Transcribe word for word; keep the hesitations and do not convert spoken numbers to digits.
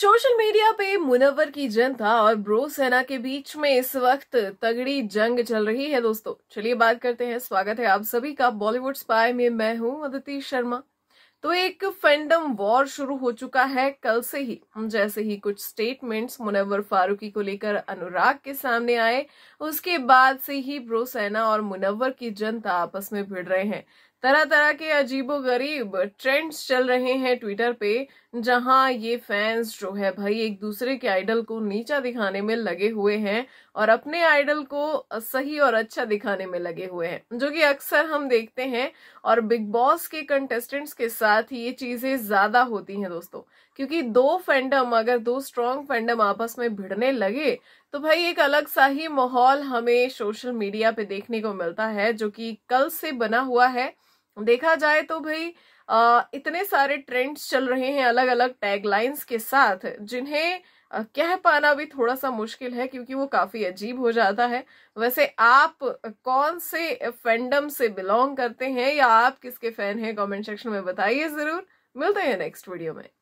Social media पे मुनव्वर की जनता और ब्रो सेना के बीच में इस वक्त तगड़ी जंग चल रही है। दोस्तों चलिए बात करते हैं। स्वागत है आप सभी का बॉलीवुड स्पाई में, मैं हूं अदिति शर्मा। तो एक फैंडम वॉर शुरू हो चुका है कल से ही। हम जैसे ही कुछ स्टेटमेंट्स मुनव्वर फारूकी को लेकर अनुराग के सामने आए, उसके बाद से ही ब्रो सेना और मुनव्वर की जनता आपस में भिड़ रहे हैं। तरह तरह के अजीबोगरीब ट्रेंड्स चल रहे हैं ट्विटर पे, जहां ये फैंस जो है भाई एक दूसरे के आइडल को नीचा दिखाने में लगे हुए हैं और अपने आइडल को सही और अच्छा दिखाने में लगे हुए हैं, जो कि अक्सर हम देखते हैं। और बिग बॉस के कंटेस्टेंट्स के साथ ये चीजें ज्यादा होती हैं दोस्तों, क्योंकि दो फैंडम अगर दो स्ट्रॉन्ग फैंडम आपस में भिड़ने लगे तो भाई एक अलग सा ही माहौल हमें सोशल मीडिया पे देखने को मिलता है, जो कि कल से बना हुआ है। देखा जाए तो भाई आ, इतने सारे ट्रेंड्स चल रहे हैं अलग अलग टैगलाइंस के साथ, जिन्हें आ, कह पाना भी थोड़ा सा मुश्किल है क्योंकि वो काफी अजीब हो जाता है। वैसे आप कौन से फैंडम से बिलोंग करते हैं या आप किसके फैन हैं, कमेंट सेक्शन में बताइए जरूर। मिलते हैं नेक्स्ट वीडियो में।